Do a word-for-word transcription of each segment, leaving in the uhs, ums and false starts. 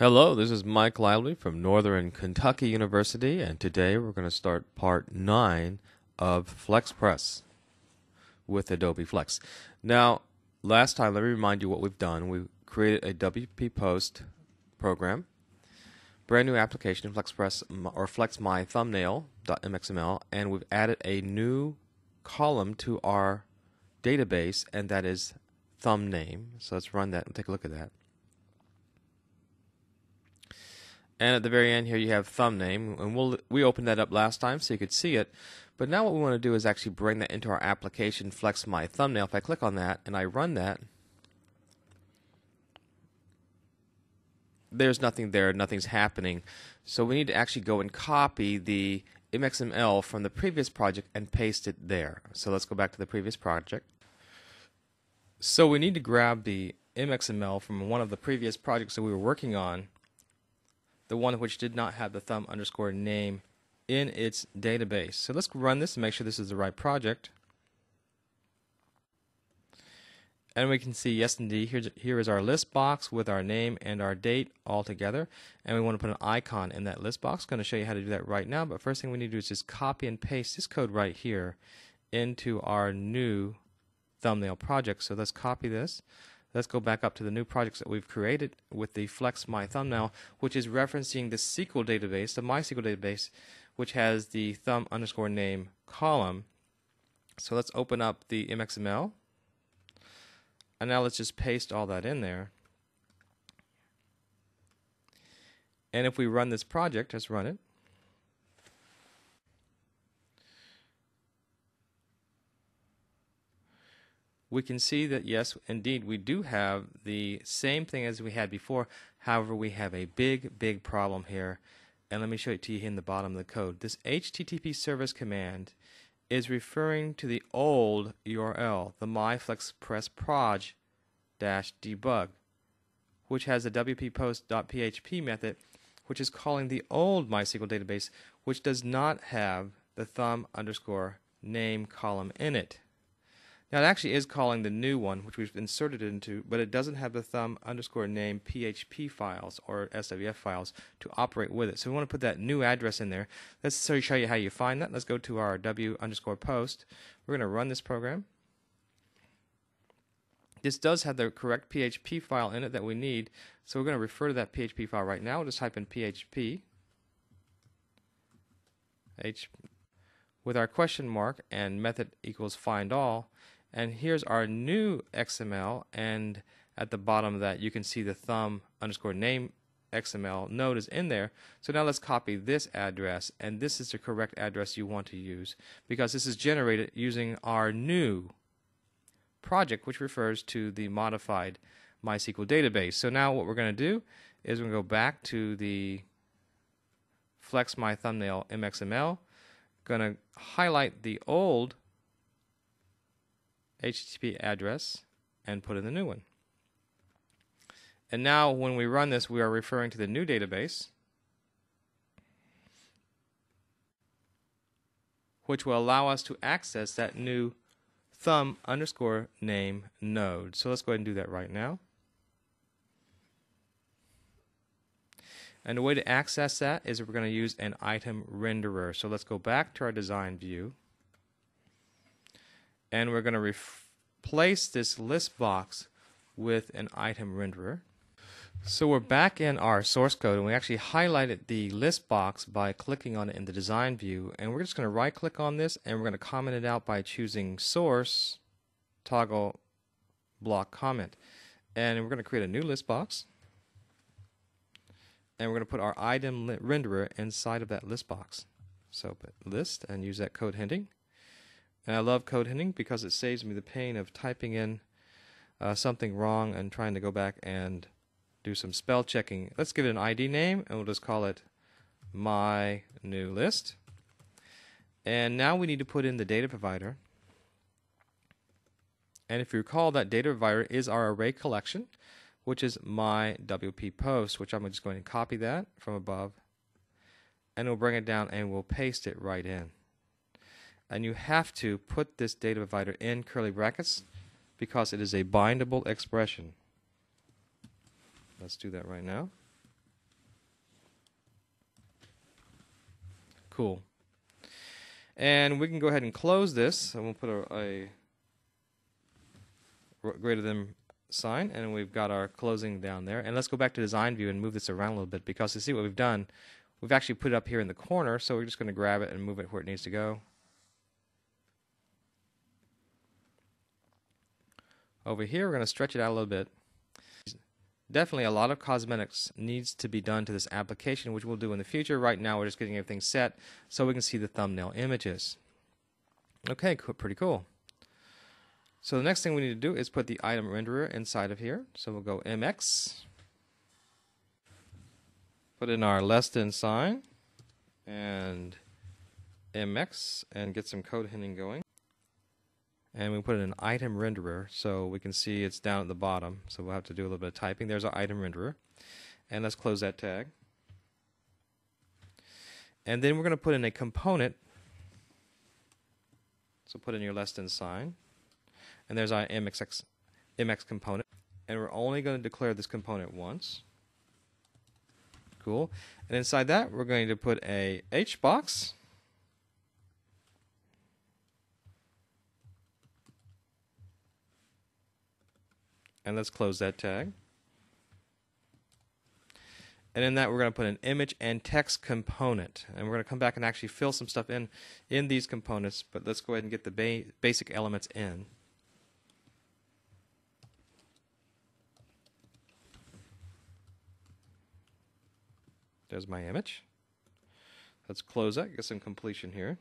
Hello, this is Mike Lively from Northern Kentucky University, and today we're going to start part nine of FlexPress with Adobe Flex. Now, last time, let me remind you what we've done. We created a W P Post program, brand new application, FlexPress or FlexMyThumbnail.mxml, and we've added a new column to our database, and that is ThumbName. So let's run that and take a look at that. And at the very end here you have ThumbName, and we'll, we opened that up last time so you could see it. But now what we want to do is actually bring that into our application FlexMyThumbnail. If I click on that and I run that, there's nothing there, nothing's happening. So we need to actually go and copy the M X M L from the previous project and paste it there. So let's go back to the previous project. So we need to grab the M X M L from one of the previous projects that we were working on, the one which did not have the thumb underscore name in its database. So let's run this and make sure this is the right project. And we can see, yes indeed, here's, here is our list box with our name and our date all together. And we want to put an icon in that list box. I'm going to show you how to do that right now, but first thing we need to do is just copy and paste this code right here into our new thumbnail project. So let's copy this. Let's go back up to the new projects that we've created with the FlexMyThumbnail, which is referencing the S Q L database, the MySQL database, which has the thumb underscore name column. So let's open up the M X M L, and now let's just paste all that in there. And if we run this project, let's run it. We can see that, yes, indeed, we do have the same thing as we had before. However, we have a big, big problem here. And let me show it to you here in the bottom of the code. This H T T P service command is referring to the old U R L, the my flex press proj dash debug, which has a w p post dot p h p method, which is calling the old MySQL database, which does not have the thumb underscore name column in it. Now, it actually is calling the new one, which we've inserted it into, but it doesn't have the thumb underscore name P H P files or S W F files to operate with it. So we want to put that new address in there. Let's show you how you find that. Let's go to our W underscore post. We're going to run this program. This does have the correct P H P file in it that we need, so we're going to refer to that P H P file right now. We'll just type in P H P H with our question mark and method equals find all. And here's our new X M L, and at the bottom of that you can see the thumb underscore name X M L node is in there. So now let's copy this address, and this is the correct address you want to use because this is generated using our new project, which refers to the modified MySQL database. So now what we're going to do is we're going to go back to the FlexMyThumbnail M X M L, going to highlight the old H T T P address and put in the new one. And now when we run this, we are referring to the new database, which will allow us to access that new thumb underscore name node. So let's go ahead and do that right now. And the way to access that is we're going to use an item renderer. So let's go back to our design view, and we're going to replace this list box with an item renderer. So we're back in our source code, and we actually highlighted the list box by clicking on it in the design view, and we're just going to right click on this and we're going to comment it out by choosing source, toggle block comment, and we're going to create a new list box, and we're going to put our item renderer inside of that list box. So put list and use that code hinting. And I love code hinting because it saves me the pain of typing in uh, something wrong and trying to go back and do some spell checking. Let's give it an I D name, and we'll just call it my new list. And now we need to put in the data provider. And if you recall, that data provider is our array collection, which is my W P post, which I'm just going to copy that from above, and we'll bring it down and we'll paste it right in. And you have to put this data provider in curly brackets because it is a bindable expression. Let's do that right now. cool. And we can go ahead and close this, and we'll put a, a greater than sign, and we've got our closing down there. And let's go back to design view and move this around a little bit, because to see what we've done, we've actually put it up here in the corner, so we're just going to grab it and move it where it needs to go. Over here, we're going to stretch it out a little bit. Definitely a lot of cosmetics needs to be done to this application, which we'll do in the future. Right now, we're just getting everything set so we can see the thumbnail images. Okay, cool, pretty cool. So the next thing we need to do is put the item renderer inside of here. So we'll go M X, put in our less than sign, and M X, and get some code hinting going. And we put in an item renderer, so we can see it's down at the bottom. So we'll have to do a little bit of typing. There's our item renderer. And let's close that tag. And then we're going to put in a component. So put in your less than sign. And there's our M X, M X component. And we're only going to declare this component once. Cool. And inside that, we're going to put a HBox. And let's close that tag. And in that, we're going to put an image and text component. And we're going to come back and actually fill some stuff in in these components. But let's go ahead and get the ba basic elements in. There's my image. Let's close that, get some completion here.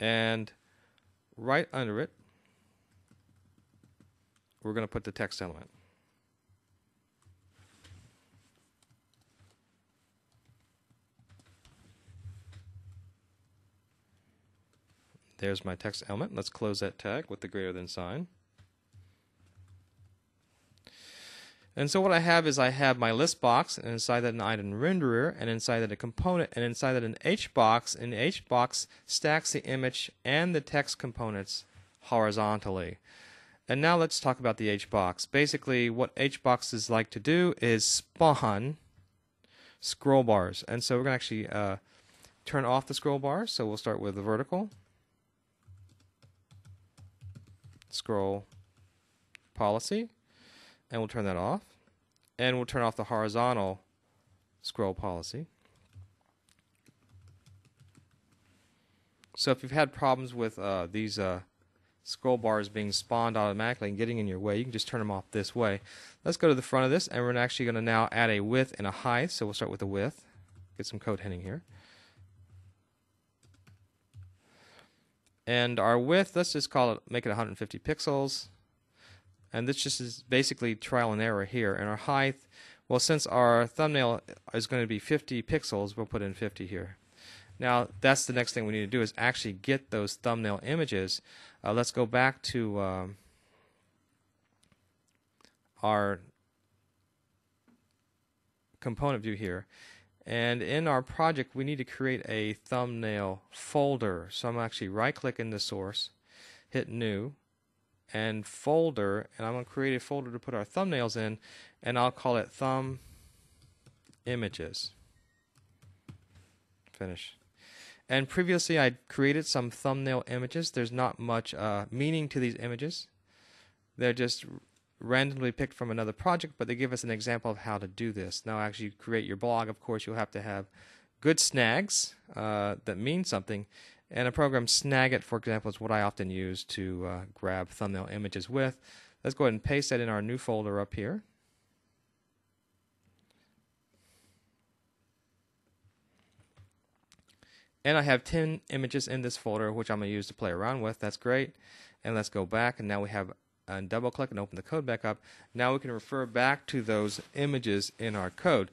And right under it, we're going to put the text element. There's my text element. Let's close that tag with the greater than sign. And so what I have is I have my list box, and inside that an item renderer, and inside that a component, and inside that an HBox, and HBox stacks the image and the text components horizontally. And now let's talk about the HBox. Basically, what HBoxes like to do is spawn scroll bars. And so we're going to actually uh, turn off the scroll bar. So we'll start with the vertical, scroll policy, and we'll turn that off. And we'll turn off the horizontal scroll policy. So if you've had problems with uh, these uh, scroll bars being spawned automatically and getting in your way, you can just turn them off this way. Let's go to the front of this, and we're actually going to now add a width and a height. So we'll start with the width. Get some code hinting here. And our width, let's just call it, make it one hundred fifty pixels. And this just is basically trial and error here. And our height, well, since our thumbnail is going to be fifty pixels, we'll put in fifty here. Now, that's the next thing we need to do is actually get those thumbnail images. Uh, let's go back to um, our component view here. And in our project, we need to create a thumbnail folder. So I'm actually right-click in the source, hit New, and Folder. And I'm going to create a folder to put our thumbnails in, and I'll call it Thumb Images. Finish. And previously I created some thumbnail images. There's not much uh, meaning to these images. They're just randomly picked from another project, but they give us an example of how to do this. Now, as you create your blog, of course, you'll have to have good snags uh, that mean something. And a program, Snagit, for example, is what I often use to uh, grab thumbnail images with. Let's go ahead and paste that in our new folder up here. And I have ten images in this folder, which I'm going to use to play around with. That's great. And let's go back. And now we have a double click and open the code back up. Now we can refer back to those images in our code.